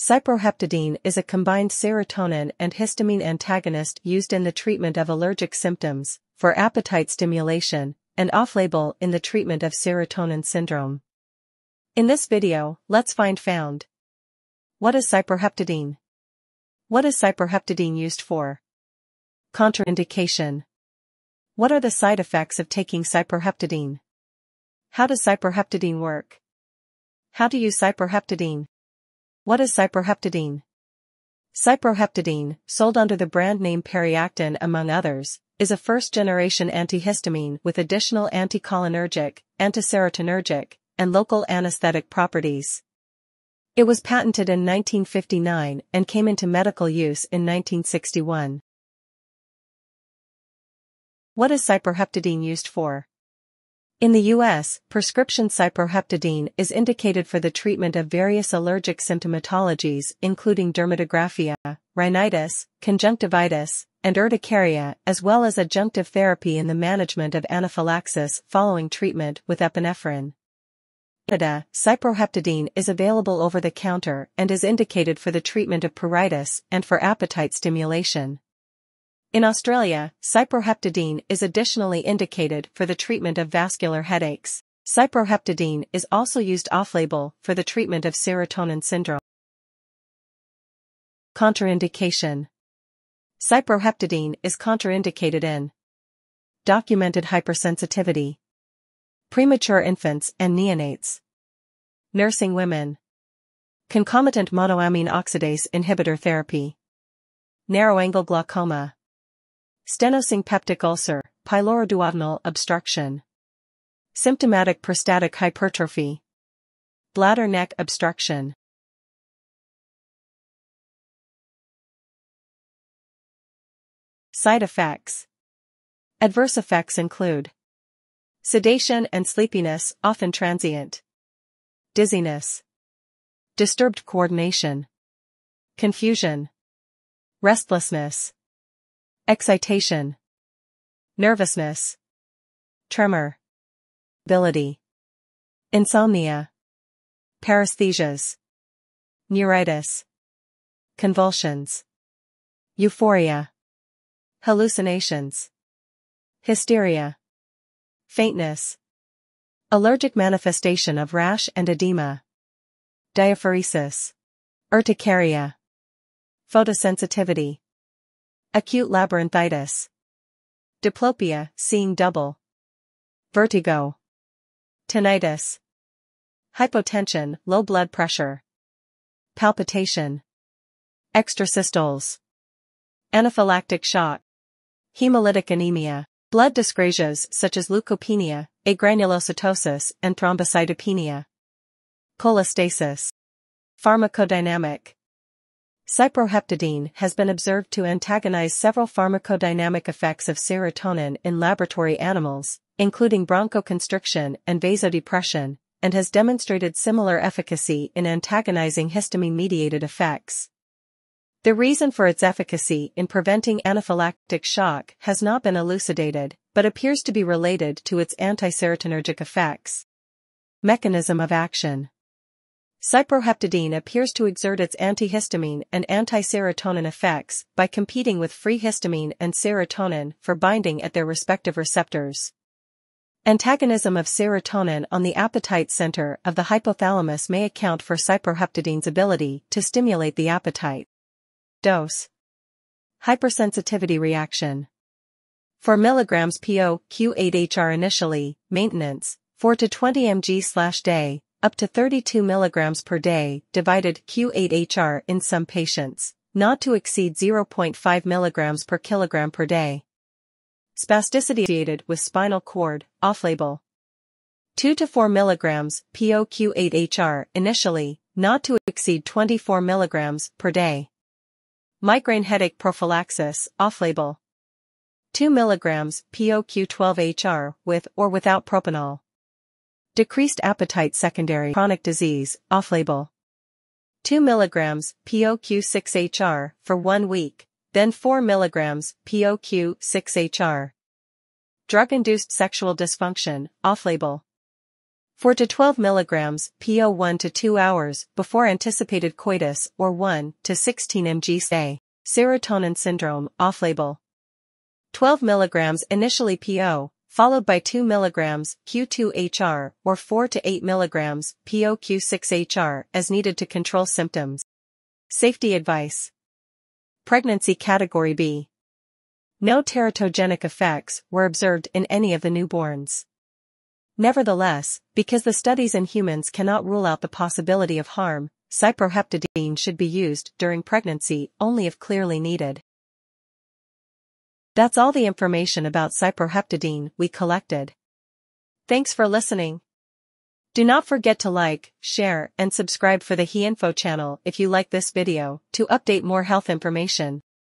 Cyproheptadine is a combined serotonin and histamine antagonist used in the treatment of allergic symptoms, for appetite stimulation, and off-label in the treatment of serotonin syndrome. In this video, let's find out. What is cyproheptadine? What is cyproheptadine used for? Contraindication. What are the side effects of taking cyproheptadine? How does cyproheptadine work? How to use cyproheptadine? What is cyproheptadine? Cyproheptadine, sold under the brand name Periactin among others, is a first-generation antihistamine with additional anticholinergic, antiserotoninergic, and local anesthetic properties. It was patented in 1959 and came into medical use in 1961. What is cyproheptadine used for? In the U.S., prescription cyproheptadine is indicated for the treatment of various allergic symptomatologies including dermatographia, rhinitis, conjunctivitis, and urticaria, as well as adjunctive therapy in the management of anaphylaxis following treatment with epinephrine. In Canada, cyproheptadine is available over the counter and is indicated for the treatment of pruritus and for appetite stimulation. In Australia, cyproheptadine is additionally indicated for the treatment of vascular headaches. Cyproheptadine is also used off-label for the treatment of serotonin syndrome. Contraindication. Cyproheptadine is contraindicated in documented hypersensitivity, premature infants and neonates, nursing women, concomitant monoamine oxidase inhibitor therapy, narrow-angle glaucoma, stenosing peptic ulcer, pyloroduodenal obstruction, symptomatic prostatic hypertrophy, bladder neck obstruction. Side effects. Adverse effects include sedation and sleepiness, often transient, dizziness, disturbed coordination, confusion, restlessness, excitation, nervousness, tremor, ability, insomnia, paresthesias, neuritis, convulsions, euphoria, hallucinations, hysteria, faintness, allergic manifestation of rash and edema, diaphoresis, urticaria, photosensitivity, acute labyrinthitis, diplopia, seeing double, vertigo, tinnitus, hypotension, low blood pressure, palpitation, extrasystoles, anaphylactic shock, hemolytic anemia, blood dyscrasias such as leukopenia, agranulocytosis and thrombocytopenia, cholestasis. Pharmacodynamic. Cyproheptadine has been observed to antagonize several pharmacodynamic effects of serotonin in laboratory animals, including bronchoconstriction and vasodepression, and has demonstrated similar efficacy in antagonizing histamine-mediated effects. The reason for its efficacy in preventing anaphylactic shock has not been elucidated, but appears to be related to its antiserotonergic effects. Mechanism of action. Cyproheptadine appears to exert its antihistamine and antiserotonin effects by competing with free histamine and serotonin for binding at their respective receptors. Antagonism of serotonin on the appetite center of the hypothalamus may account for cyproheptadine's ability to stimulate the appetite. Dose. Hypersensitivity reaction. 4 mg PO Q8HR initially, maintenance, 4 to 20 mg/day. Up to 32 mg per day, divided Q8HR in some patients, not to exceed 0.5 mg per kilogram per day. Spasticity associated with spinal cord, off-label. 2 to 4 mg POQ8HR initially, not to exceed 24 mg per day. Migraine headache prophylaxis, off-label. 2 mg POQ12HR with or without propanol. Decreased appetite secondary chronic disease, off-label. 2 mg POQ6HR for 1 week, then 4 mg POQ6HR. Drug-induced sexual dysfunction, off-label. 4 to 12 mg PO 1 to 2 hours before anticipated coitus or 1 to 16 mg say. Serotonin syndrome off-label. 12 mg initially PO, followed by 2 mg Q2HR or 4 to 8 mg PO Q6HR as needed to control symptoms. Safety advice. Pregnancy category B. No teratogenic effects were observed in any of the newborns. Nevertheless, because the studies in humans cannot rule out the possibility of harm, cyproheptadine should be used during pregnancy only if clearly needed. That's all the information about cyproheptadine we collected. Thanks for listening. Do not forget to like, share, and subscribe for the HeInfo channel if you like this video to update more health information.